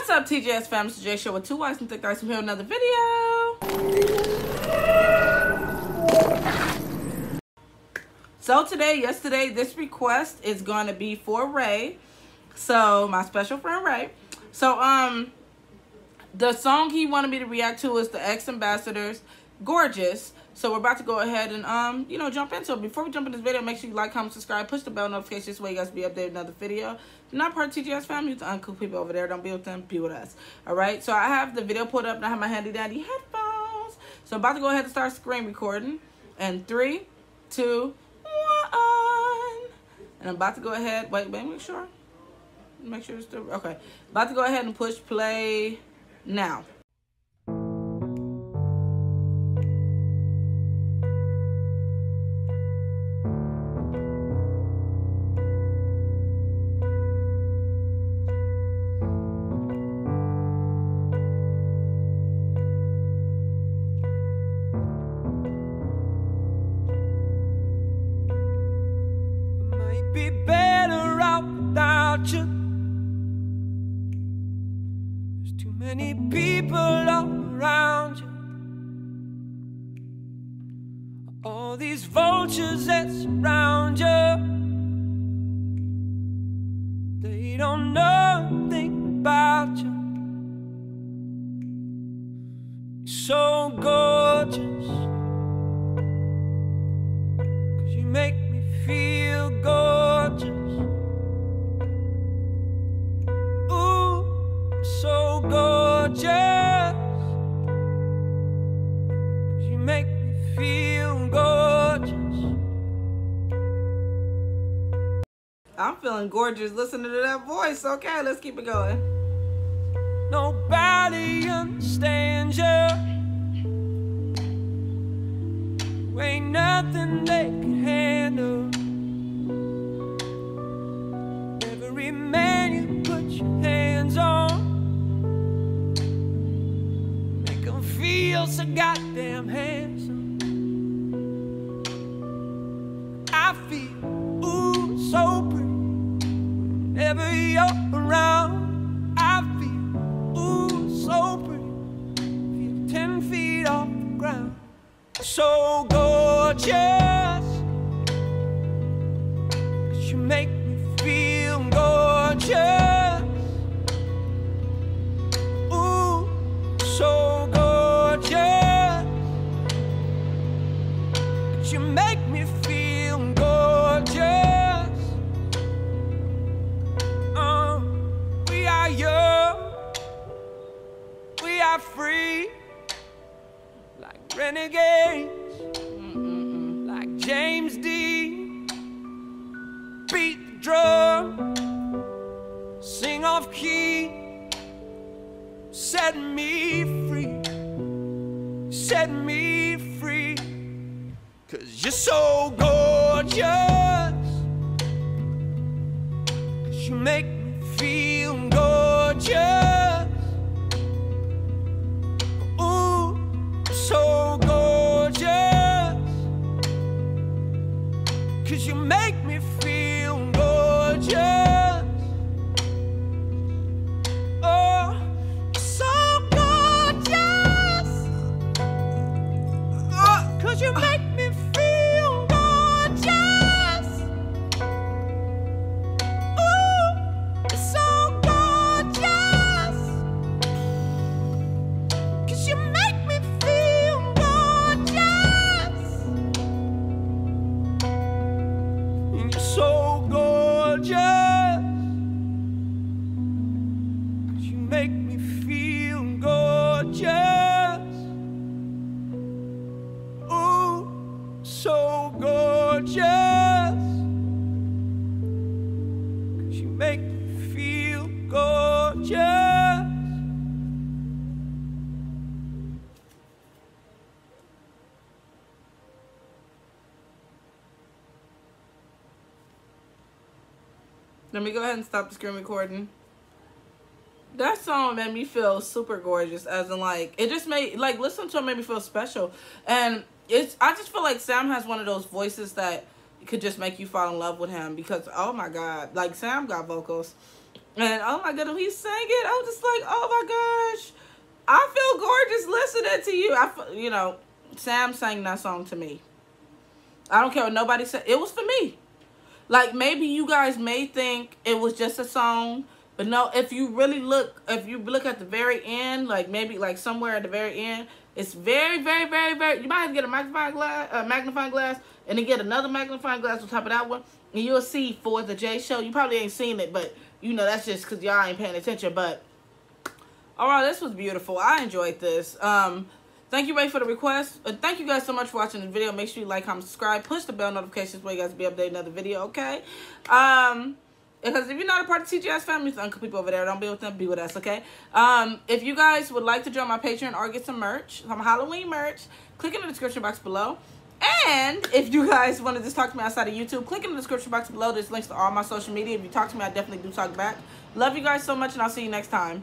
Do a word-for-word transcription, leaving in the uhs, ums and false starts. What's up, T J S fam? It's J Show with two Y's and thick guys. I'm here with another video. So today, yesterday, this request is going to be for Ray. So my special friend Ray. So um, the song he wanted me to react to is the X Ambassadors, Gorgeous. So we're about to go ahead and um, you know, jump into it. Before we jump into this video, make sure you like, comment, subscribe, push the bell notification. This way you guys be updated another video. If you're not part of T G S family, it's the uncool people over there. Don't be with them, be with us. All right. So I have the video pulled up and I have my handy dandy headphones. So I'm about to go ahead and start screen recording. And three, two, one. And I'm about to go ahead. Wait, wait, make sure. Make sure it's still okay. About to go ahead and push play now. Many people all around you, all these vultures that surround you, they don't know a thing about you. You're so gorgeous, 'cause you make me feel gorgeous. So gorgeous, 'cause you make me feel gorgeous. I'm feeling gorgeous listening to that voice. Okay, let's keep it going. Nobody understands you. Ain't nothing they can handle. Every man you put your hands on, feel so goddamn handsome. I feel, ooh, so pretty whenever you're around. I feel, ooh, so pretty. Feel ten feet off the ground. So gorgeous, 'cause you make me feel gorgeous. Ooh, so gorgeous. You make me feel gorgeous. Uh, we are young, we are free, like renegades, mm-mm-mm. Like James D. Beat the drum, sing off key, set me free, set me free. 'Cause you're so gorgeous, 'cause you make me feel gorgeous. Ooh, so gorgeous, 'cause you make me feel gorgeous. Oh, so gorgeous, oh, 'cause you make me feel gorgeous. Ooh, so gorgeous, 'cause you make me feel gorgeous. And you're so gorgeous, 'cause you make me feel gorgeous. So gorgeous, 'cause you make me feel gorgeous. Let me go ahead and stop the screen recording. That song made me feel super gorgeous, as in like, it just made, like, listen to it made me feel special. And It's, I just feel like Sam has one of those voices that could just make you fall in love with him because, oh my God, like Sam got vocals. And oh my goodness, he sang it. I was just like, oh my gosh, I feel gorgeous listening to you. I feel, you know, Sam sang that song to me. I don't care what nobody said. It was for me. Like, maybe you guys may think it was just a song, but no, if you really look, if you look at the very end, like maybe like somewhere at the very end, it's very, very, very, very, you might have to get a magnifying glass, uh, magnifying glass, and then get another magnifying glass on top of that one, and you'll see For the J Show. You probably ain't seen it, but you know, that's just because y'all ain't paying attention, but overall, this was beautiful. I enjoyed this. Um, thank you, Ray, for the request. Uh, thank you guys so much for watching the video. Make sure you like, comment, subscribe. Push the bell notifications where you guys be updating another video, okay? Um, because if you're not a part of T G S family, it's uncle people over there. Don't be with them, be with us, okay? Um, if you guys would like to join my Patreon or get some merch, some Halloween merch, click in the description box below. And if you guys want to just talk to me outside of YouTube, click in the description box below. There's links to all my social media. If you talk to me, I definitely do talk back. Love you guys so much, and I'll see you next time.